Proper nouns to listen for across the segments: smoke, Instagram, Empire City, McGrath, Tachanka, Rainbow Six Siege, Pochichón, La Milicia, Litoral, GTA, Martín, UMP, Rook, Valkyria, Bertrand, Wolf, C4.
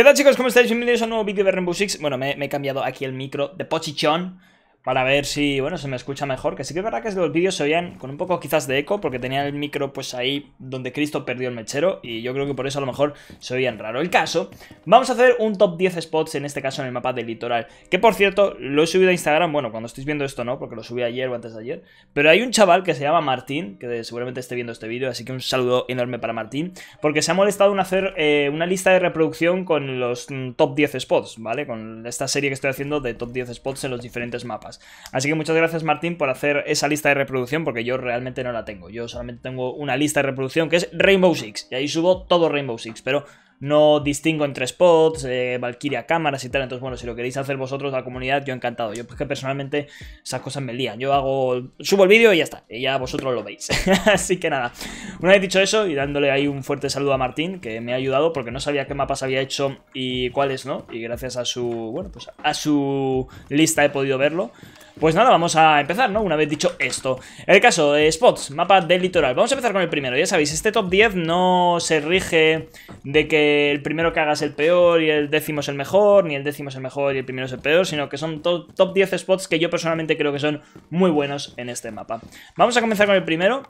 ¿Qué tal, chicos? ¿Cómo estáis? Bienvenidos a un nuevo vídeo de Rainbow Six. Bueno, me he cambiado aquí el micro de Pochichón para ver si, bueno, se me escucha mejor. Que sí que es verdad que los vídeos se oían con un poco quizás de eco, porque tenía el micro pues ahí donde Cristo perdió el mechero, y yo creo que por eso a lo mejor se oían raro. El caso, vamos a hacer un top 10 spots, en este caso en el mapa de Litoral. Que por cierto, lo he subido a Instagram, bueno, cuando estáis viendo esto no, porque lo subí ayer o antes de ayer. Pero hay un chaval que se llama Martín, que seguramente esté viendo este vídeo, así que un saludo enorme para Martín, porque se ha molestado en hacer una lista de reproducción con los top 10 spots, ¿vale? Con esta serie que estoy haciendo de top 10 spots en los diferentes mapas. Así que muchas gracias, Martín, por hacer esa lista de reproducción, porque yo realmente no la tengo. Yo solamente tengo una lista de reproducción que es Rainbow Six, y ahí subo todo Rainbow Six, pero no distingo entre spots, Valkyria, cámaras y tal. Entonces, bueno, si lo queréis hacer vosotros, la comunidad, yo encantado. Yo, pues que personalmente esas cosas me lían. Yo hago, subo el vídeo y ya está, y ya vosotros lo veis. Así que nada, una vez dicho eso, y dándole ahí un fuerte saludo a Martín, que me ha ayudado, porque no sabía qué mapas había hecho y cuáles no, y gracias a su, bueno, pues a su lista he podido verlo. Pues nada, vamos a empezar, ¿no? Una vez dicho esto. El caso de spots, mapa del Litoral. Vamos a empezar con el primero. Ya sabéis, este top 10 no se rige de que el primero que haga es el peor y el décimo es el mejor, ni el décimo es el mejor y el primero es el peor, sino que son top 10 spots que yo personalmente creo que son muy buenos en este mapa. Vamos a comenzar con el primero,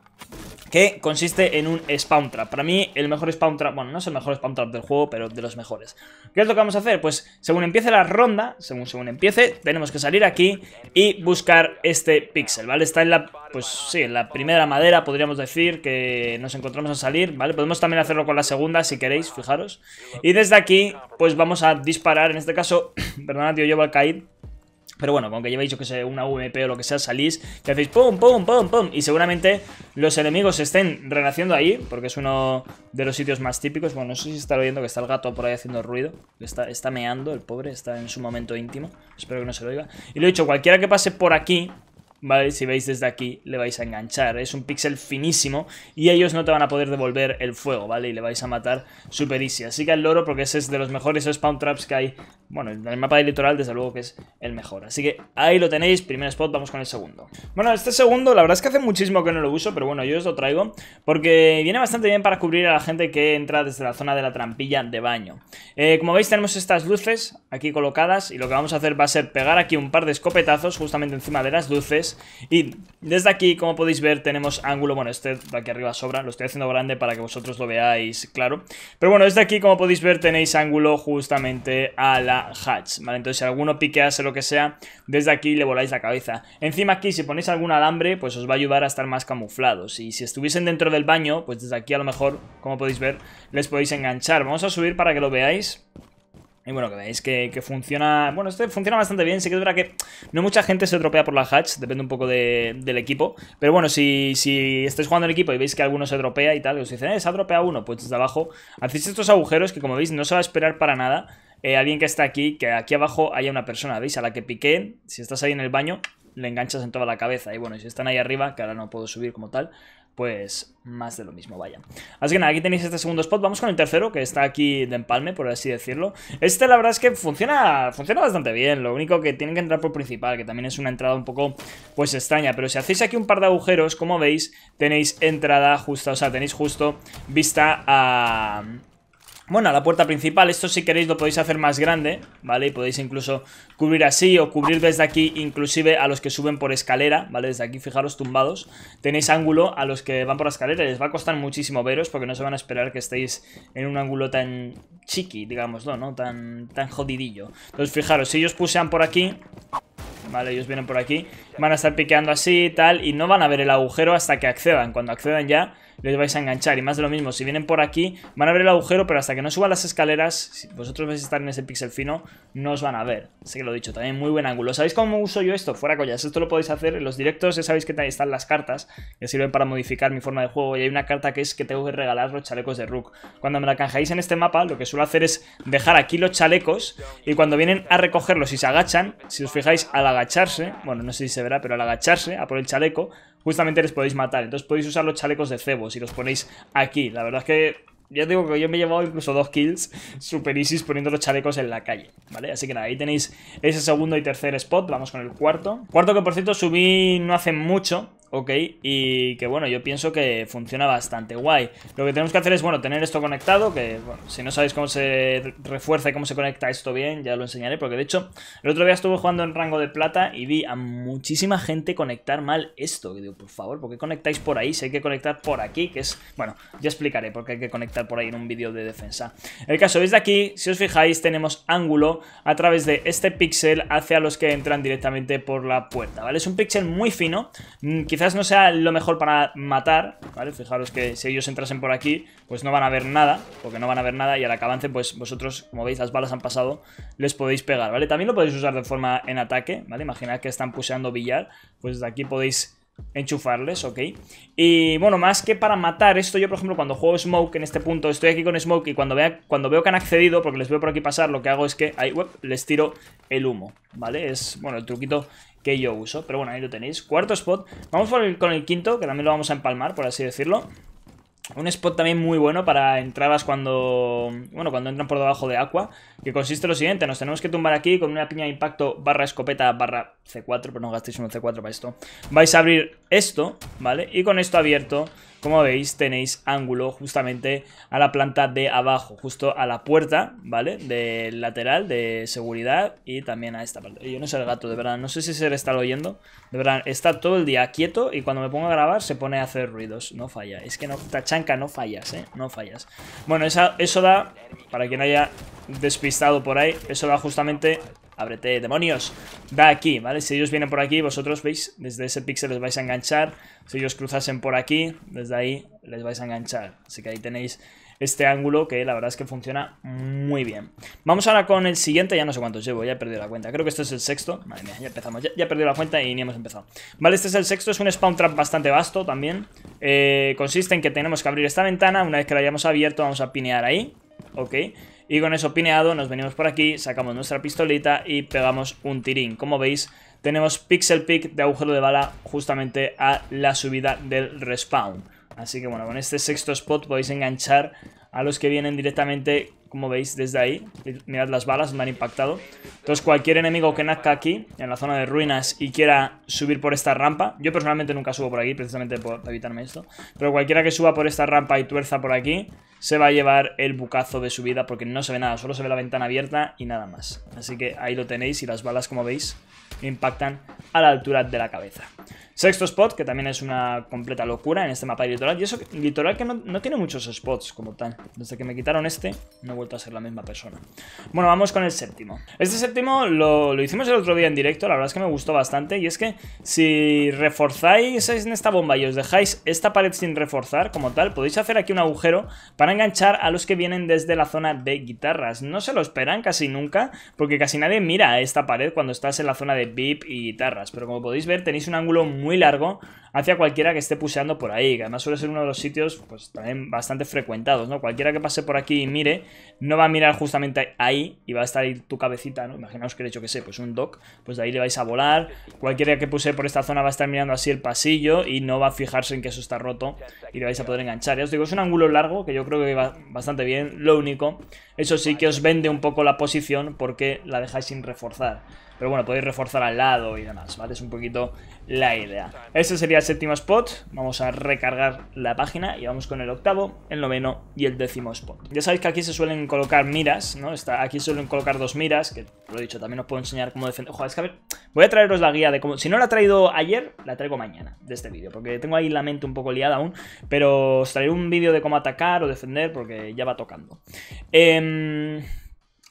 que consiste en un spawn trap. Para mí, el mejor spawn trap, bueno, no es el mejor spawn trap del juego, pero de los mejores. ¿Qué es lo que vamos a hacer? Pues según empiece la ronda, según empiece, tenemos que salir aquí y buscar este píxel, ¿vale? Está en la, pues sí, en la primera madera, podríamos decir, que nos encontramos a salir, ¿vale? Podemos también hacerlo con la segunda, si queréis, fijaros. Y desde aquí, pues vamos a disparar, en este caso, perdonad, tío, llevo al caído. Pero bueno, con que llevéis, yo que sé, una UMP o lo que sea, salís y hacéis pum, pum, pum, pum. Y seguramente los enemigos se estén renaciendo ahí, porque es uno de los sitios más típicos. Bueno, no sé si está oyendo que está el gato por ahí haciendo ruido. Está meando, el pobre, está en su momento íntimo. Espero que no se lo oiga. Y lo he dicho, cualquiera que pase por aquí, ¿vale? Si veis desde aquí, le vais a enganchar. Es un píxel finísimo y ellos no te van a poder devolver el fuego, ¿vale? Y le vais a matar super easy. Así que al loro, porque ese es de los mejores spawn traps que hay. Bueno, en el mapa del Litoral, desde luego que es el mejor. Así que ahí lo tenéis, primer spot, vamos con el segundo. Bueno, este segundo, la verdad es que hace muchísimo que no lo uso, pero bueno, yo os lo traigo porque viene bastante bien para cubrir a la gente que entra desde la zona de la trampilla de baño. Como veis, tenemos estas luces aquí colocadas, y lo que vamos a hacer va a ser pegar aquí un par de escopetazos justamente encima de las luces. Y desde aquí, como podéis ver, tenemos ángulo. Bueno, este de aquí arriba sobra, lo estoy haciendo grande para que vosotros lo veáis claro. Pero bueno, desde aquí, como podéis ver, tenéis ángulo justamente a la hatch, ¿vale? Entonces si alguno piquease lo que sea, desde aquí le voláis la cabeza. Encima aquí, si ponéis algún alambre, pues os va a ayudar a estar más camuflados. Y si estuviesen dentro del baño, pues desde aquí a lo mejor, como podéis ver, les podéis enganchar. Vamos a subir para que lo veáis. Y bueno, que veáis que funciona. Bueno, este funciona bastante bien. Sí que es verdad que no mucha gente se tropea por la hatch, depende un poco del equipo. Pero bueno, si estáis jugando en equipo y veis que alguno se tropea y tal, y os dicen, se ha tropeado uno, pues desde abajo hacéis estos agujeros que, como veis, no se va a esperar para nada alguien que está aquí, que aquí abajo haya una persona, ¿veis? A la que piqué, si estás ahí en el baño, le enganchas en toda la cabeza. Y bueno, si están ahí arriba, que ahora no puedo subir como tal, pues más de lo mismo, vaya. Así que nada, aquí tenéis este segundo spot. Vamos con el tercero, que está aquí de empalme, por así decirlo. Este, la verdad es que funciona bastante bien. Lo único que tienen que entrar por principal, que también es una entrada un poco, pues, extraña. Pero si hacéis aquí un par de agujeros, como veis, tenéis entrada justa, o sea, tenéis justo vista a... Bueno, a la puerta principal. Esto, si queréis, lo podéis hacer más grande, ¿vale? Y podéis incluso cubrir así o cubrir desde aquí, inclusive a los que suben por escalera, ¿vale? Desde aquí, fijaros, tumbados. Tenéis ángulo a los que van por la escalera. Les va a costar muchísimo veros porque no se van a esperar que estéis en un ángulo tan chiqui, digámoslo, ¿no? Tan jodidillo. Entonces, fijaros, si ellos pusean por aquí... Vale, ellos vienen por aquí, van a estar piqueando así y tal, y no van a ver el agujero hasta que accedan. Cuando accedan ya, les vais a enganchar. Y más de lo mismo, si vienen por aquí, van a ver el agujero, pero hasta que no suban las escaleras, si vosotros vais a estar en ese píxel fino, no os van a ver. Así que lo he dicho, también muy buen ángulo. ¿Sabéis cómo uso yo esto? Fuera collas, esto lo podéis hacer en los directos. Ya sabéis que están las cartas que sirven para modificar mi forma de juego, y hay una carta que es que tengo que regalar los chalecos de Rook. Cuando me la canjeáis en este mapa, lo que suelo hacer es dejar aquí los chalecos, y cuando vienen a recogerlos y se agachan, si os fijáis, al agacharse, bueno, no sé si se verá, pero al agacharse a por el chaleco, justamente les podéis matar. Entonces podéis usar los chalecos de cebo si los ponéis aquí. La verdad es que ya digo que yo me he llevado incluso 2 kills super easy poniendo los chalecos en la calle, ¿vale? Así que nada, ahí tenéis ese segundo y tercer spot. Vamos con el cuarto. Cuarto, que por cierto subí no hace mucho, Ok, y que bueno, yo pienso que funciona bastante guay. Lo que tenemos que hacer es, bueno, tener esto conectado. Que bueno, si no sabéis cómo se refuerza y cómo se conecta esto bien, ya lo enseñaré. Porque de hecho, el otro día estuve jugando en rango de plata y vi a muchísima gente conectar mal esto. Y digo, por favor, ¿por qué conectáis por ahí? Si hay que conectar por aquí, que es... Bueno, ya explicaré por qué hay que conectar por ahí en un vídeo de defensa. El caso, veis de aquí, si os fijáis, tenemos ángulo a través de este píxel hacia los que entran directamente por la puerta, ¿vale? Es un píxel muy fino, quizás no sea lo mejor para matar, ¿vale? Fijaros que si ellos entrasen por aquí, pues no van a ver nada, porque no van a ver nada, y al que avance, pues vosotros, como veis, las balas han pasado, les podéis pegar, ¿vale? También lo podéis usar de forma en ataque, ¿vale? Imaginad que están puseando billar, pues de aquí podéis enchufarles, ok. Y bueno, más que para matar esto, yo por ejemplo cuando juego smoke en este punto, estoy aquí con smoke y cuando veo que han accedido, porque les veo por aquí pasar, lo que hago es que ahí, les tiro el humo, ¿vale? Es, bueno, el truquito que yo uso, pero bueno, ahí lo tenéis. Cuarto spot, vamos con el quinto, que también lo vamos a empalmar, por así decirlo. Un spot también muy bueno para entradas cuando... Bueno, cuando entran por debajo de Aqua, que consiste en lo siguiente: nos tenemos que tumbar aquí con una piña de impacto barra escopeta barra C4, pero no gastéis un C4 para esto. Vais a abrir esto, ¿vale? Y con esto abierto, como veis, tenéis ángulo justamente a la planta de abajo, justo a la puerta, ¿vale? Del lateral, de seguridad, y también a esta parte. Yo no sé el gato, de verdad, no sé si se le está oyendo. De verdad, está todo el día quieto y cuando me pongo a grabar se pone a hacer ruidos. No falla, es que no, Tachanka, no fallas, ¿eh? No fallas. Bueno, eso da, para quien haya despistado por ahí, eso da justamente... Ábrete, demonios, da aquí, ¿vale? Si ellos vienen por aquí, vosotros veis, desde ese píxel les vais a enganchar. Si ellos cruzasen por aquí, desde ahí les vais a enganchar. Así que ahí tenéis este ángulo que la verdad es que funciona muy bien. Vamos ahora con el siguiente, ya no sé cuántos llevo, ya he perdido la cuenta. Creo que este es el sexto, madre mía, ya empezamos, ya he perdido la cuenta y ni hemos empezado. Vale, este es el sexto, es un spawn trap bastante vasto también. Consiste en que tenemos que abrir esta ventana, una vez que la hayamos abierto vamos a pinear ahí, ok. Y con eso pineado nos venimos por aquí, sacamos nuestra pistolita y pegamos un tirín. Como veis, tenemos pixel pick de agujero de bala justamente a la subida del respawn. Así que bueno, con este sexto spot podéis enganchar a los que vienen directamente, como veis, desde ahí. Mirad las balas, me han impactado. Entonces cualquier enemigo que nazca aquí, en la zona de ruinas, y quiera subir por esta rampa... Yo personalmente nunca subo por aquí, precisamente para evitarme esto. Pero cualquiera que suba por esta rampa y tuerza por aquí... se va a llevar el bucazo de subida porque no se ve nada, solo se ve la ventana abierta y nada más. Así que ahí lo tenéis y las balas, como veis, impactan a la altura de la cabeza. Sexto spot, que también es una completa locura en este mapa de Litoral. Y eso, Litoral que no tiene muchos spots como tal. Desde que me quitaron este, no he vuelto a ser la misma persona. Bueno, vamos con el séptimo. Este séptimo lo hicimos el otro día en directo, la verdad es que me gustó bastante. Y es que si reforzáis en esta bomba y os dejáis esta pared sin reforzar como tal, podéis hacer aquí un agujero para enganchar a los que vienen desde la zona de guitarras. No se lo esperan casi nunca, porque casi nadie mira a esta pared cuando estás en la zona de VIP y guitarras, pero como podéis ver tenéis un ángulo muy largo hacia cualquiera que esté puseando por ahí, que además suele ser uno de los sitios pues también bastante frecuentados, ¿no? Cualquiera que pase por aquí y mire, no va a mirar justamente ahí y va a estar ahí tu cabecita, ¿no? Imaginaos que le he hecho, que sé, pues un dock, pues de ahí le vais a volar. Cualquiera que puse por esta zona va a estar mirando así el pasillo y no va a fijarse en que eso está roto y le vais a poder enganchar. Ya os digo, es un ángulo largo que yo creo que va bastante bien. Lo único, eso sí, que os vende un poco la posición porque la dejáis sin reforzar. Pero bueno, podéis reforzar al lado y demás, ¿vale? Es un poquito la idea. Este sería el séptimo spot. Vamos a recargar la página y vamos con el octavo, el noveno y el décimo spot. Ya sabéis que aquí se suelen colocar miras, ¿no? Aquí se suelen colocar dos miras, que lo he dicho, también os puedo enseñar cómo defender. Ojo, es que a ver, voy a traeros la guía de cómo... Si no la he traído ayer, la traigo mañana de este vídeo, porque tengo ahí la mente un poco liada aún, pero os traeré un vídeo de cómo atacar o defender porque ya va tocando.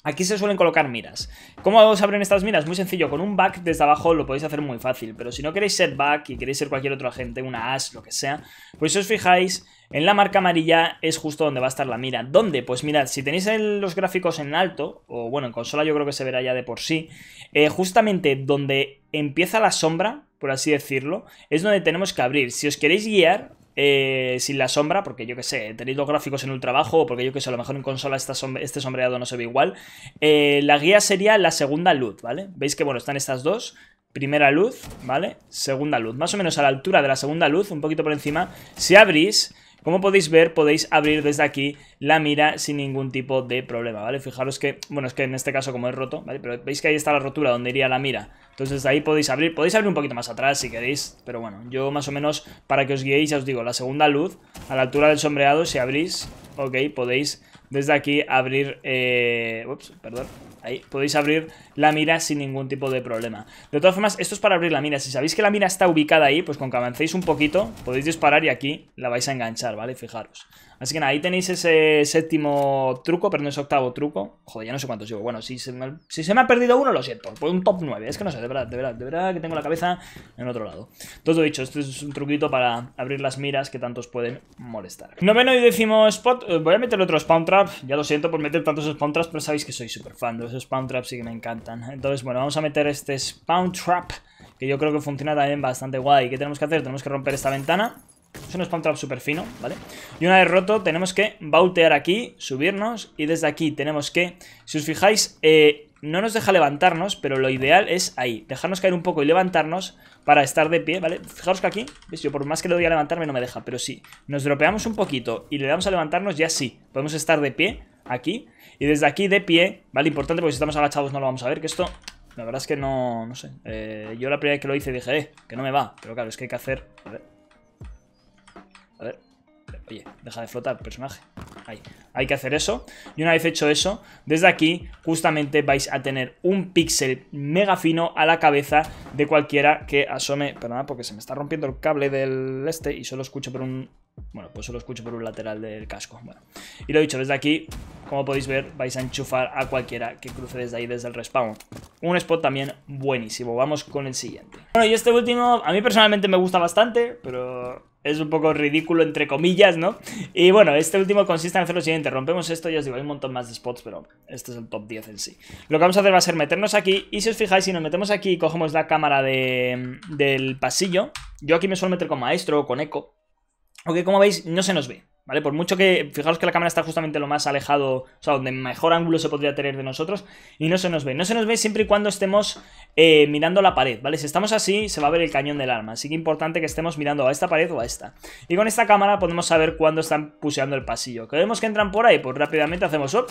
Aquí se suelen colocar miras. ¿Cómo se abren estas miras? Muy sencillo, con un back desde abajo lo podéis hacer muy fácil, pero si no queréis ser back y queréis ser cualquier otro agente, una as, lo que sea, pues si os fijáis, en la marca amarilla es justo donde va a estar la mira. ¿Dónde? Pues mirad, si tenéis los gráficos en alto, o bueno, en consola yo creo que se verá ya de por sí, justamente donde empieza la sombra, por así decirlo, es donde tenemos que abrir. Si os queréis guiar... sin la sombra, porque yo que sé, tenéis los gráficos en ultra bajo, o porque yo que sé, a lo mejor en consola este sombreado no se ve igual, la guía sería la segunda luz, ¿vale? Veis que bueno, están estas dos, primera luz, ¿vale? Segunda luz, más o menos a la altura de la segunda luz, un poquito por encima. Si abrís, Como podéis ver, podéis abrir desde aquí la mira sin ningún tipo de problema, ¿vale? Fijaros que, bueno, es que en este caso como es roto, ¿vale? Pero veis que ahí está la rotura donde iría la mira. Entonces desde ahí podéis abrir un poquito más atrás si queréis. Pero bueno, yo más o menos, para que os guiéis, ya os digo, la segunda luz, a la altura del sombreado, si abrís, ok, podéis desde aquí abrir, ups, perdón. Ahí podéis abrir la mira sin ningún tipo de problema. De todas formas, esto es para abrir la mira. Si sabéis que la mira está ubicada ahí, pues con que avancéis un poquito, podéis disparar y aquí la vais a enganchar, ¿vale? Fijaros. Así que nada, ahí tenéis ese séptimo truco, pero no es octavo truco. Joder, ya no sé cuántos llevo. Bueno, si se me ha perdido uno, lo siento. Pues un top 9. Es que no sé, de verdad que tengo la cabeza en otro lado. Todo lo dicho, esto es un truquito para abrir las miras que tantos pueden molestar. Noveno y décimo spot. Voy a meterle otro spawn trap. Ya lo siento por meter tantos spawn traps, pero sabéis que soy súper fan de esos spawn traps, sí que me encantan. Entonces, bueno, vamos a meter este spawn trap, que yo creo que funciona también bastante guay. ¿Qué tenemos que hacer? Tenemos que romper esta ventana. Es un spawn trap súper fino, ¿vale? Y una vez roto, tenemos que bautear aquí, subirnos, y desde aquí tenemos que, si os fijáis, no nos deja levantarnos, pero lo ideal es ahí, dejarnos caer un poco y levantarnos para estar de pie, ¿vale? Fijaros que aquí, ¿ves? Yo por más que le doy a levantarme no me deja, pero sí, nos dropeamos un poquito y le damos a levantarnos, ya sí, podemos estar de pie aquí, y desde aquí de pie, ¿vale? Importante porque si estamos agachados no lo vamos a ver, que esto, la verdad es que no sé, yo la primera vez que lo hice dije, que no me va, pero claro, es que hay que hacer, a ver, oye, deja de flotar, personaje. Ahí. Hay que hacer eso. Y una vez hecho eso, desde aquí justamente vais a tener un píxel mega fino a la cabeza de cualquiera que asome. Perdona, porque se me está rompiendo el cable del este y solo escucho por un... Bueno, pues solo escucho por un lateral del casco. Bueno, y lo dicho, desde aquí, como podéis ver, vais a enchufar a cualquiera que cruce desde ahí, desde el respawn. Un spot también buenísimo. Vamos con el siguiente. Bueno, y este último a mí personalmente me gusta bastante, pero... es un poco ridículo, entre comillas, ¿no? Y bueno, este último consiste en hacer lo siguiente. Rompemos esto, ya os digo, hay un montón más de spots, pero este es el top 10 en sí. Lo que vamos a hacer va a ser meternos aquí. Y si os fijáis, si nos metemos aquí y cogemos la cámara del pasillo, yo aquí me suelo meter con maestro o con eco. Aunque como veis, no se nos ve, ¿vale? Por mucho que, fijaros que la cámara está justamente lo más alejado, o sea, donde mejor ángulo se podría tener de nosotros, y no se nos ve. No se nos ve siempre y cuando estemos mirando la pared, ¿vale? Si estamos así, se va a ver el cañón del arma, así que importante que estemos mirando a esta pared o a esta. Y con esta cámara podemos saber cuándo están puseando el pasillo. ¿Que vemos que entran por ahí? Pues rápidamente hacemos up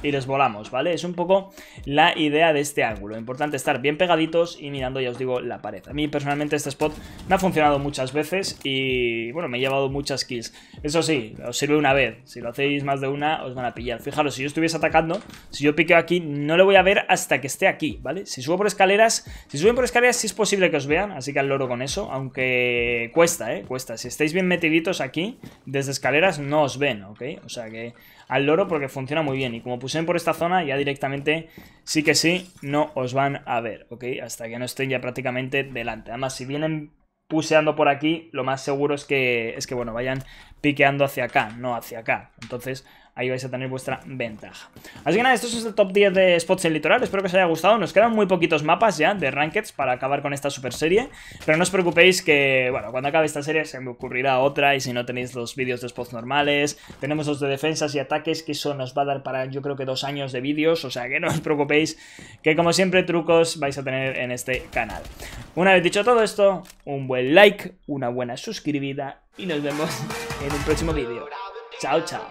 y les volamos, ¿vale? Es un poco la idea de este ángulo. Importante estar bien pegaditos y mirando, ya os digo, la pared. A mí personalmente este spot me ha funcionado muchas veces y, bueno, me he llevado muchas kills. Eso sí, os sirve una vez. Si lo hacéis más de una, os van a pillar. Fijaros, si yo estuviese atacando, si yo piqueo aquí, no le voy a ver hasta que esté aquí, ¿vale? Si subo por escaleras, si suben por escaleras sí es posible que os vean, así que al loro con eso, aunque cuesta, cuesta. Si estáis bien metiditos aquí, desde escaleras no os ven, ¿ok? O sea que al loro porque funciona muy bien y como pusieron por esta zona ya directamente sí que sí no os van a ver, ¿ok? Hasta que no estén ya prácticamente delante. Además, si vienen puseando por aquí, lo más seguro es que bueno, vayan piqueando hacia acá, no hacia acá. Entonces ahí vais a tener vuestra ventaja. Así que nada, esto es el top 10 de spots en Litoral. Espero que os haya gustado. Nos quedan muy poquitos mapas ya de Rankeds para acabar con esta super serie. Pero no os preocupéis que, bueno, cuando acabe esta serie se me ocurrirá otra. Y si no tenéis los vídeos de spots normales, tenemos los de defensas y ataques, que eso nos va a dar para, yo creo que 2 años de vídeos. O sea que no os preocupéis, que como siempre trucos vais a tener en este canal. Una vez dicho todo esto, un buen like, una buena suscribida y nos vemos en un próximo vídeo. Chao, chao.